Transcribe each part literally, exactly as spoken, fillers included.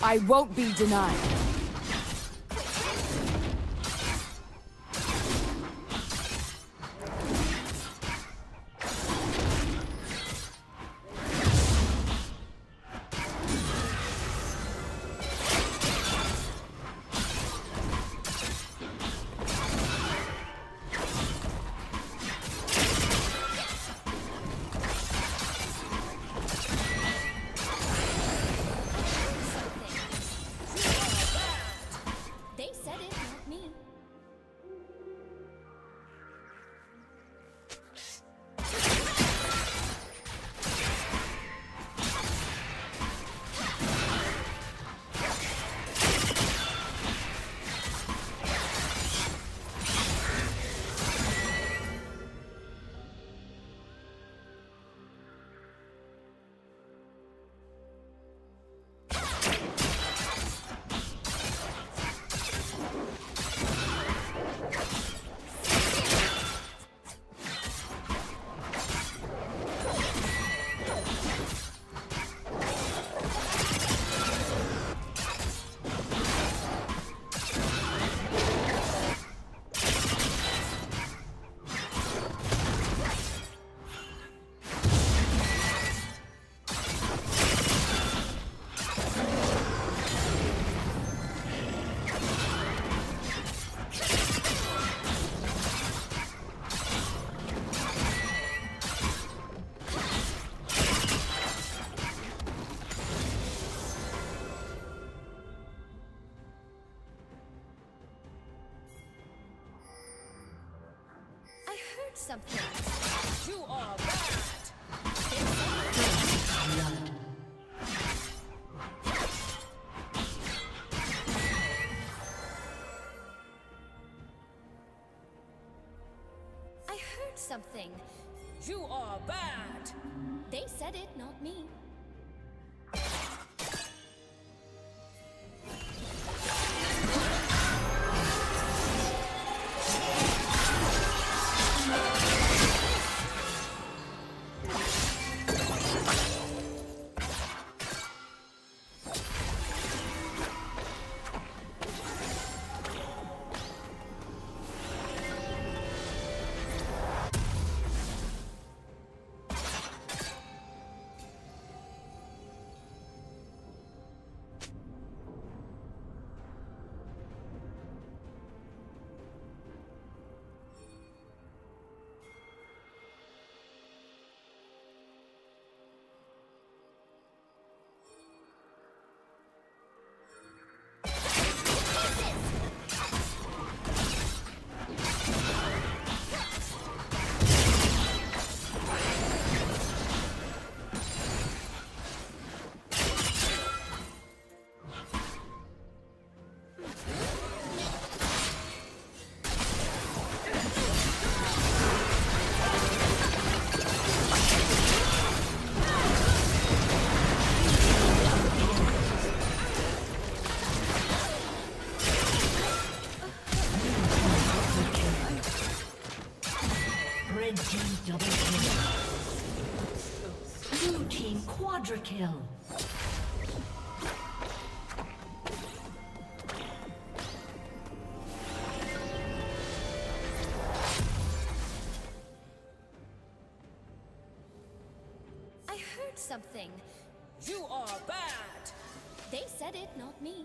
I won't be denied. Something. You are bad. I heard something. You are bad. They said it, not me. Kill. I heard something. You are bad. They said it, not me.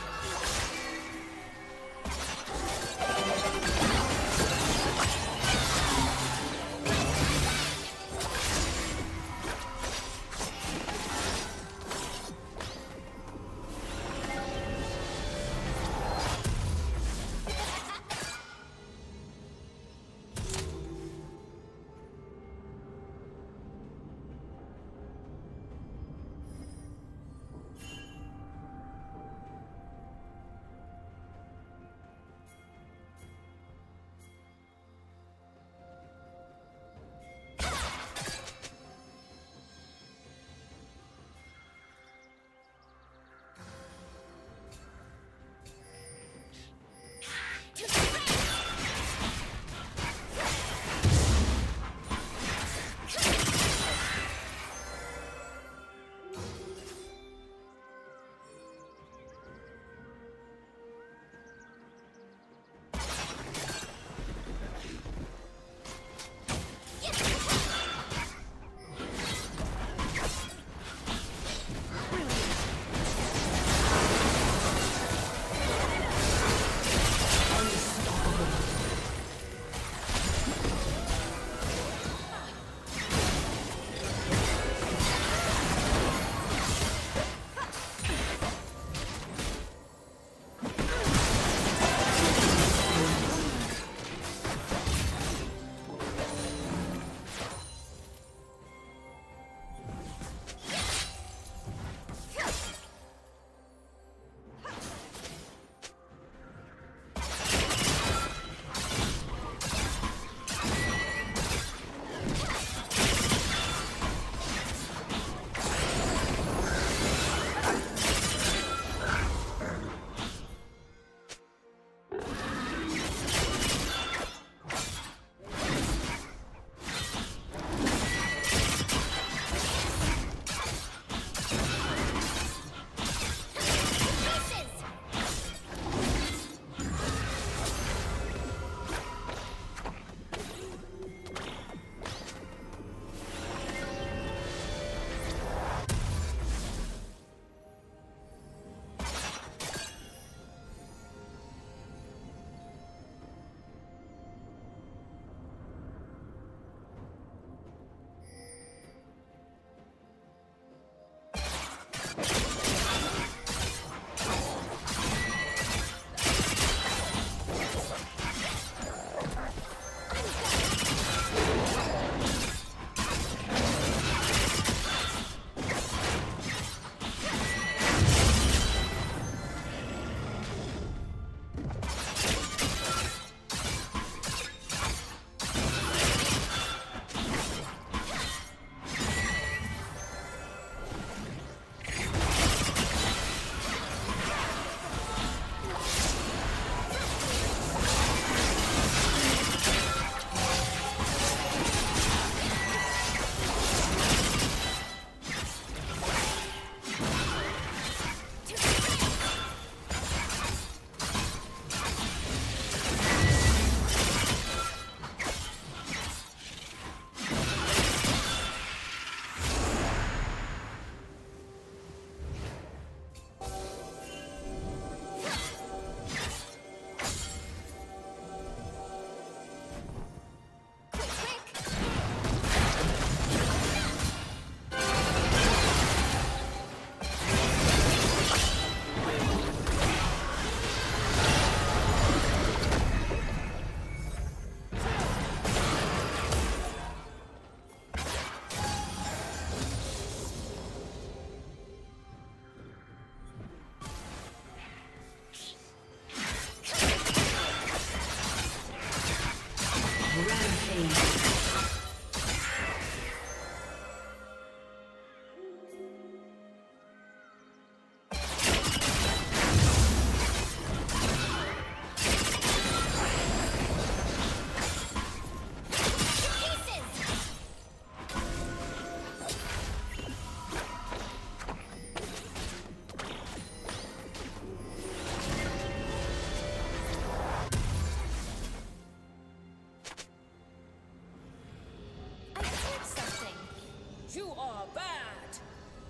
You are bad!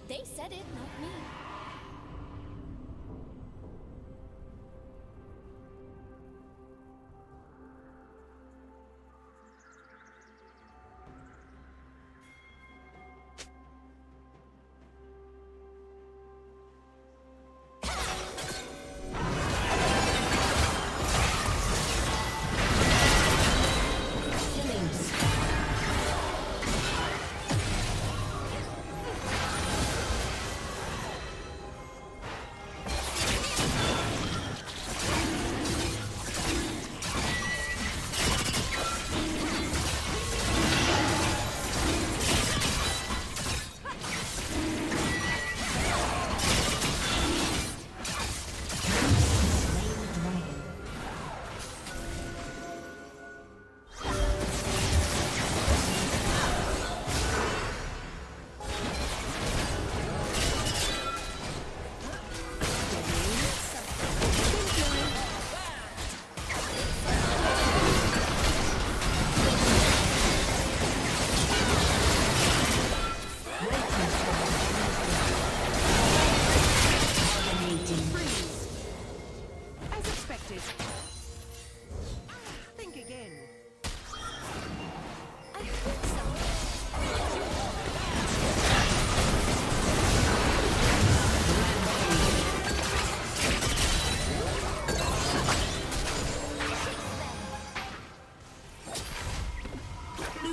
They said it, not me.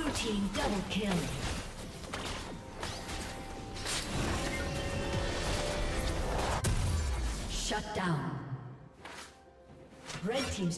Blue team double kill. Shut down. Red team's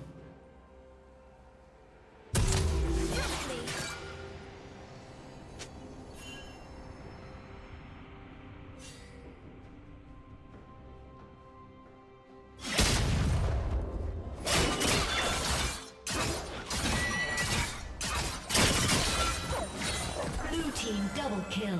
Kill.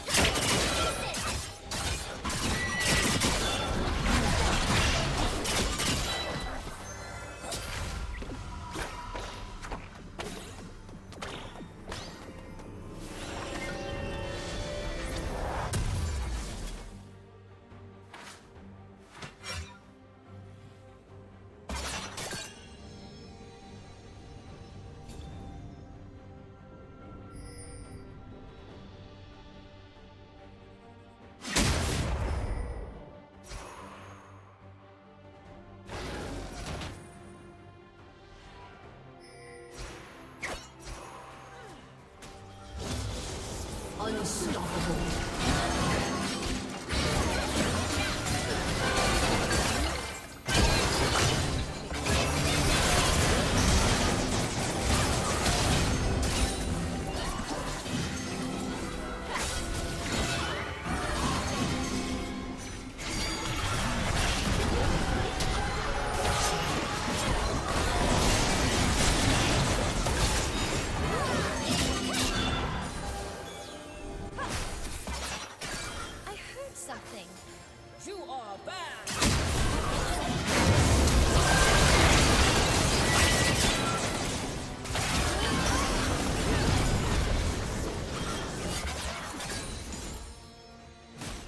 Unstoppable.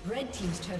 Red team's turret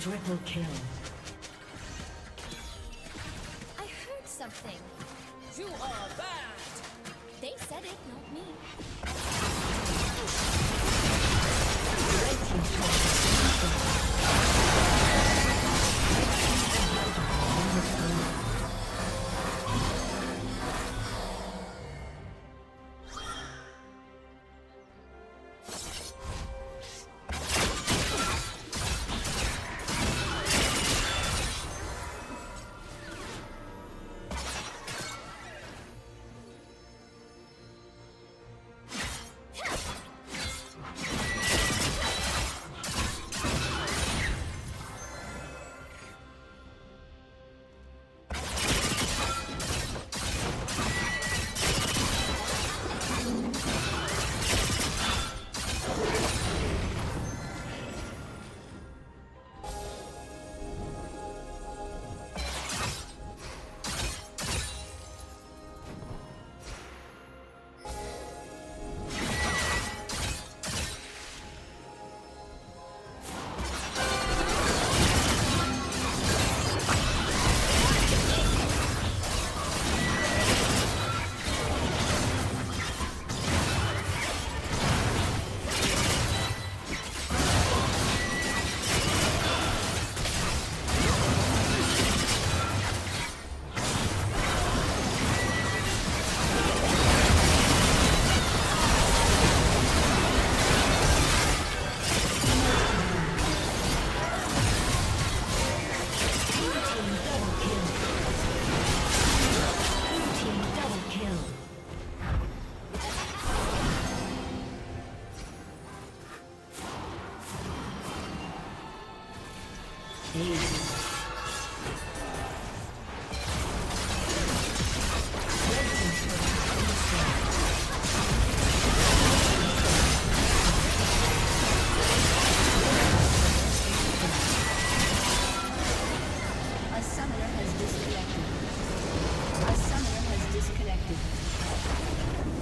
Triple kill. I heard something. You are bad. They said it, not me. Red team A summoner has disconnected.